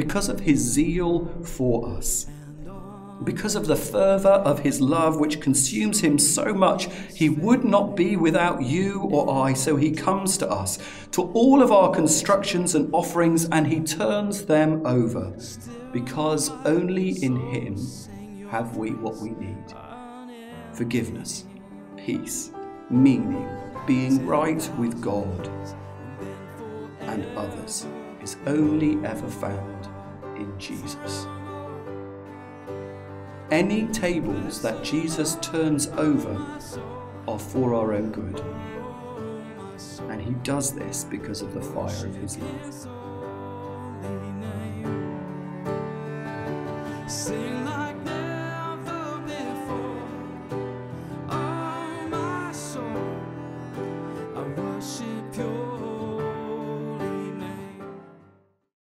because of his zeal for us. Because of the fervor of his love which consumes him so much, he would not be without you or I, so he comes to us, to all of our constructions and offerings, and he turns them over, because only in him have we what we need. Forgiveness, peace, meaning, being right with God and others is only ever found in Jesus. Any tables that Jesus turns over are for our own good. And he does this because of the fire of his love.